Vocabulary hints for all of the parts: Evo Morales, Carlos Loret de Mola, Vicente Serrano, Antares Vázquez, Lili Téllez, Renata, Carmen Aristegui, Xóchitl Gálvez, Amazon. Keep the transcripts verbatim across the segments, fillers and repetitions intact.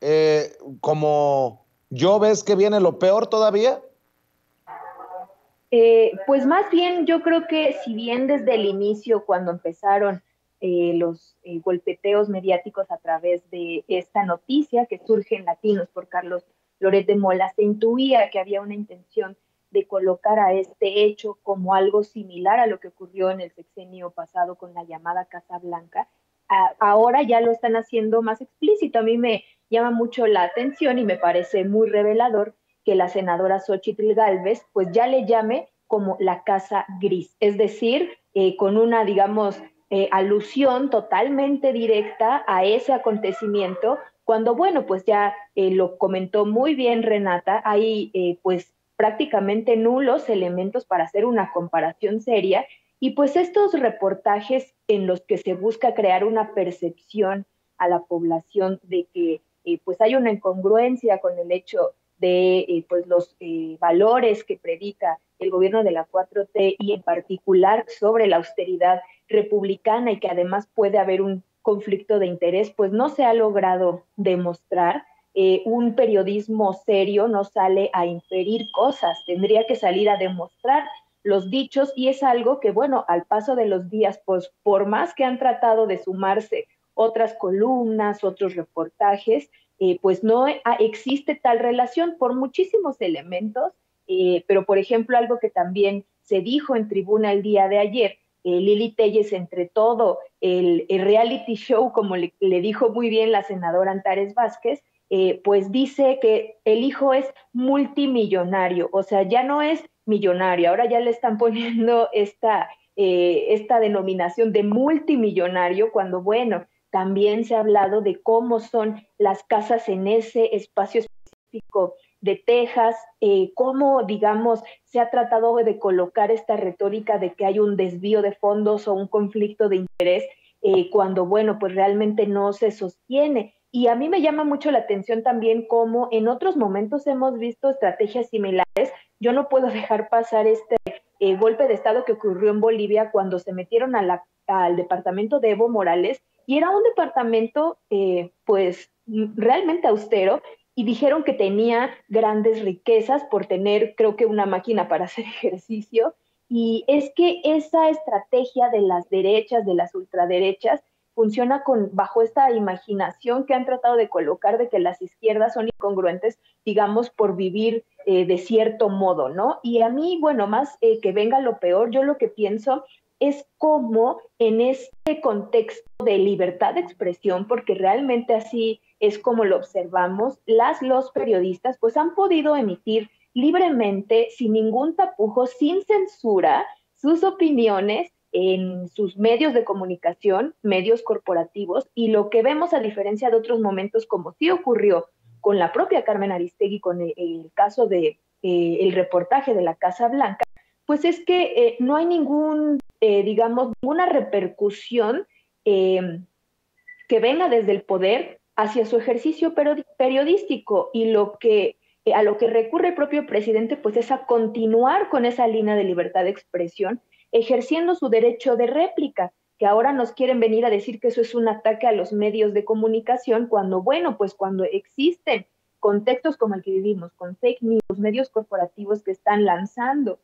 eh, como yo, ¿ves que viene lo peor todavía? Eh, pues más bien yo creo que si bien desde el inicio, cuando empezaron eh, los eh, golpeteos mediáticos a través de esta noticia que surge en Latinos por Carlos Loret de Mola, se intuía que había una intención de colocar a este hecho como algo similar a lo que ocurrió en el sexenio pasado con la llamada Casa Blanca. A, ahora ya lo están haciendo más explícito. A mí me llama mucho la atención y me parece muy revelador que la senadora Xóchitl Gálvez pues ya le llame como la Casa Gris, es decir, eh, con una, digamos, eh, alusión totalmente directa a ese acontecimiento, cuando, bueno, pues ya eh, lo comentó muy bien Renata, hay eh, pues prácticamente nulos elementos para hacer una comparación seria, y pues estos reportajes en los que se busca crear una percepción a la población de que eh, pues hay una incongruencia con el hecho de eh, pues los eh, valores que predica el gobierno de la cuatro T y en particular sobre la austeridad republicana, y que además puede haber un conflicto de interés, pues no se ha logrado demostrar. Eh, un periodismo serio no sale a inferir cosas, tendría que salir a demostrar los dichos, y es algo que, bueno, al paso de los días, pues por más que han tratado de sumarse otras columnas, otros reportajes, Eh, pues no existe tal relación por muchísimos elementos, eh, pero por ejemplo algo que también se dijo en tribuna el día de ayer, eh, Lili Téllez, entre todo el, el reality show, como le, le dijo muy bien la senadora Antares Vázquez, eh, pues dice que el hijo es multimillonario, o sea, ya no es millonario, ahora ya le están poniendo esta, eh, esta denominación de multimillonario, cuando, bueno, también se ha hablado de cómo son las casas en ese espacio específico de Texas, eh, cómo, digamos, se ha tratado de colocar esta retórica de que hay un desvío de fondos o un conflicto de interés, eh, cuando, bueno, pues realmente no se sostiene. Y a mí me llama mucho la atención también cómo en otros momentos hemos visto estrategias similares. Yo no puedo dejar pasar este eh, golpe de Estado que ocurrió en Bolivia cuando se metieron a la, al departamento de Evo Morales, y era un departamento, eh, pues, realmente austero, y dijeron que tenía grandes riquezas por tener, creo que, una máquina para hacer ejercicio. Y es que esa estrategia de las derechas, de las ultraderechas, funciona con, bajo esta imaginación que han tratado de colocar de que las izquierdas son incongruentes, digamos, por vivir eh, de cierto modo, ¿no? Y a mí, bueno, más eh, que venga lo peor, yo lo que pienso es como en este contexto de libertad de expresión, porque realmente así es como lo observamos, las, los periodistas pues han podido emitir libremente, sin ningún tapujo, sin censura, sus opiniones en sus medios de comunicación, medios corporativos, y lo que vemos, a diferencia de otros momentos, como sí ocurrió con la propia Carmen Aristegui, con el, el caso de eh, el reportaje de la Casa Blanca, pues es que eh, no hay ningún, eh, digamos, ninguna repercusión eh, que venga desde el poder hacia su ejercicio periodístico, y lo que, eh, a lo que recurre el propio presidente pues es a continuar con esa línea de libertad de expresión, ejerciendo su derecho de réplica, que ahora nos quieren venir a decir que eso es un ataque a los medios de comunicación, cuando, bueno, pues cuando existen contextos como el que vivimos, con fake news, medios corporativos que están lanzando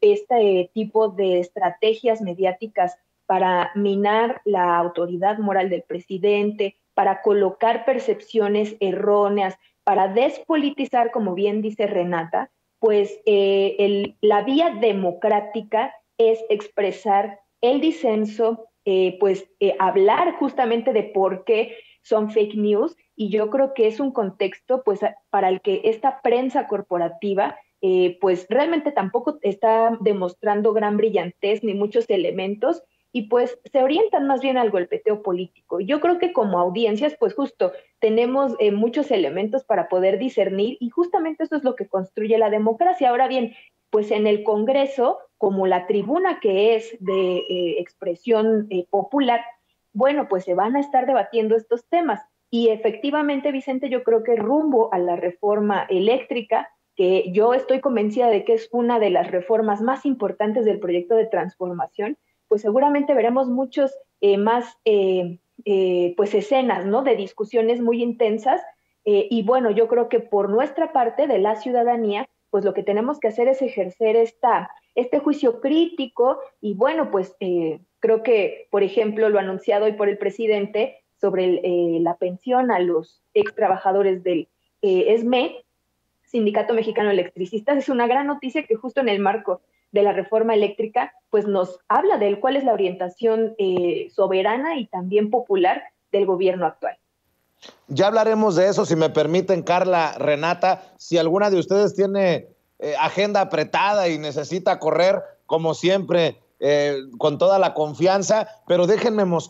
este tipo de estrategias mediáticas para minar la autoridad moral del presidente, para colocar percepciones erróneas, para despolitizar, como bien dice Renata, pues eh, el, la vía democrática es expresar el disenso, eh, pues eh, hablar justamente de por qué son fake news, y yo creo que es un contexto pues para el que esta prensa corporativa Eh, pues realmente tampoco está demostrando gran brillantez ni muchos elementos, y pues se orientan más bien al golpeteo político. Yo creo que como audiencias pues justo tenemos eh, muchos elementos para poder discernir, y justamente eso es lo que construye la democracia. Ahora bien, pues en el Congreso, como la tribuna que es de eh, expresión eh, popular, bueno, pues se van a estar debatiendo estos temas. Y efectivamente, Vicente, yo creo que rumbo a la reforma eléctrica, que yo estoy convencida de que es una de las reformas más importantes del proyecto de transformación, pues seguramente veremos muchos eh, más eh, eh, pues escenas, ¿no?, de discusiones muy intensas, Eh, y bueno, yo creo que por nuestra parte de la ciudadanía, pues lo que tenemos que hacer es ejercer esta, este juicio crítico y bueno, pues eh, creo que, por ejemplo, lo anunciado hoy por el presidente sobre el, eh, la pensión a los extrabajadores del eh, S M E, Sindicato Mexicano Electricistas, es una gran noticia que justo en el marco de la reforma eléctrica, pues nos habla de cuál es la orientación eh, soberana y también popular del gobierno actual. Ya hablaremos de eso, si me permiten, Carla, Renata. Si alguna de ustedes tiene eh, agenda apretada y necesita correr, como siempre, eh, con toda la confianza, pero déjenme mostrar.